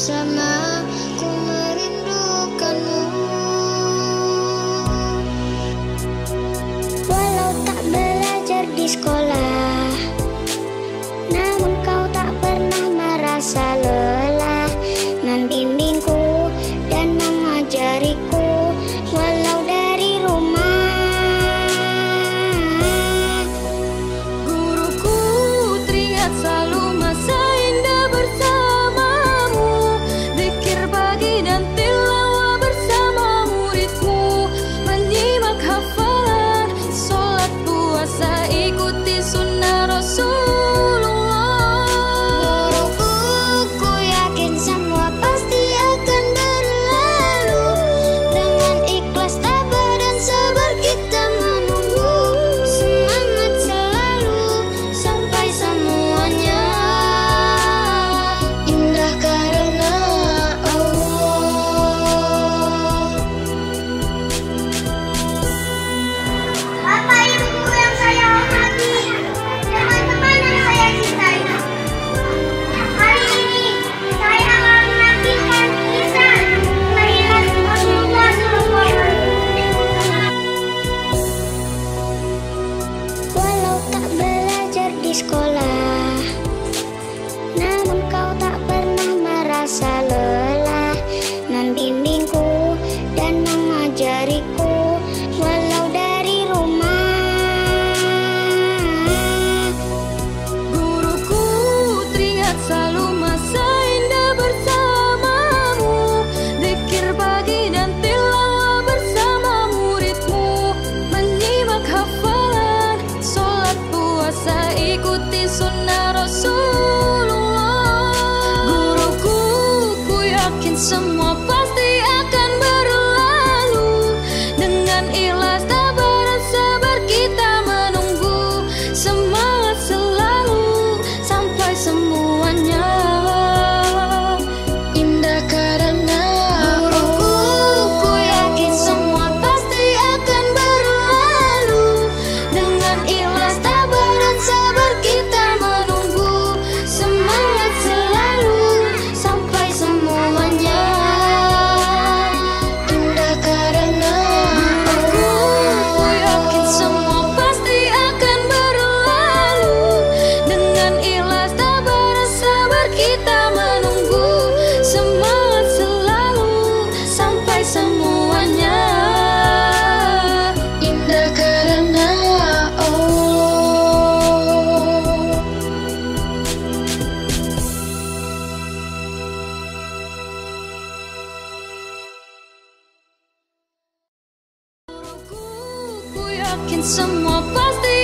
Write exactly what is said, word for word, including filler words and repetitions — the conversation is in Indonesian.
bersama ku merindukanmu. Walau tak belajar di sekolah, namun kau tak pernah merasa lelah, membimbingku dan mengajariku walau dari rumah. Guruku Triat selalu masa indah bersamamu, zikir pagi dan tilawah bersama muridmu, menyimak hafalan, sholat puasa, ikuti sunnah Rasul. Sekolah, namun kau tak pernah merasa lelah, membimbingku dan mengajariku walau dari rumah. Guruku Triat selalu masa indah bersamamu, zikir pagi dan tilawah bersama muridmu, menyimak hafalan, sholat puasa, ikuti sunnah Rasulullah. Guruku, ku yakin semua pasti akan berlalu. Dengan ikhlas, sabar dan sabar kita menunggu, semangat selalu sampai semuanya indah karena guruku. Ku yakin semua pasti akan berlalu. Dengan ikhlas, sabar dan sabar semua pasti.